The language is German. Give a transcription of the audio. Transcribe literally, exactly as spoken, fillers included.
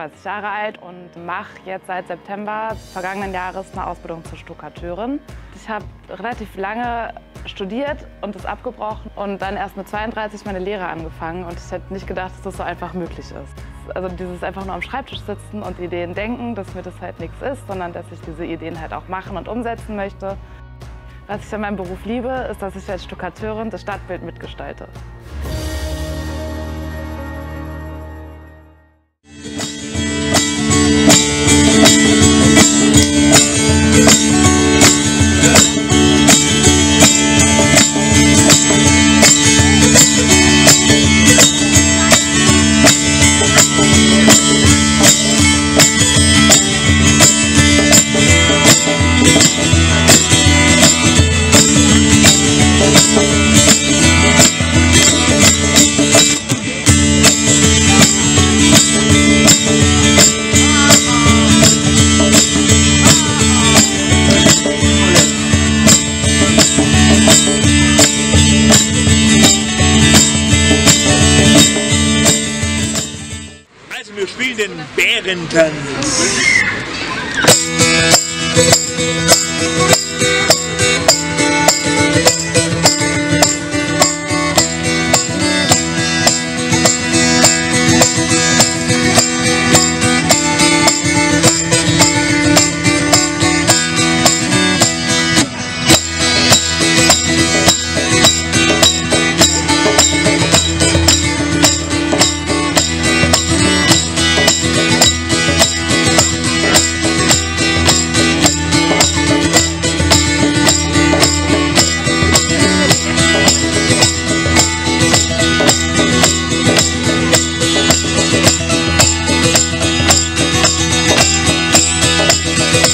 einunddreißig Jahre alt und mache jetzt seit September vergangenen Jahres eine Ausbildung zur Stuckateurin. Ich habe relativ lange studiert und das abgebrochen und dann erst mit zweiunddreißig meine Lehre angefangen. Und ich hätte nicht gedacht, dass das so einfach möglich ist. Also dieses einfach nur am Schreibtisch sitzen und Ideen denken, dass mir das halt nichts ist, sondern dass ich diese Ideen halt auch machen und umsetzen möchte. Was ich an meinem Beruf liebe, ist, dass ich als Stuckateurin das Stadtbild mitgestalte. Wir spielen den Bärentanz. We'll be right back.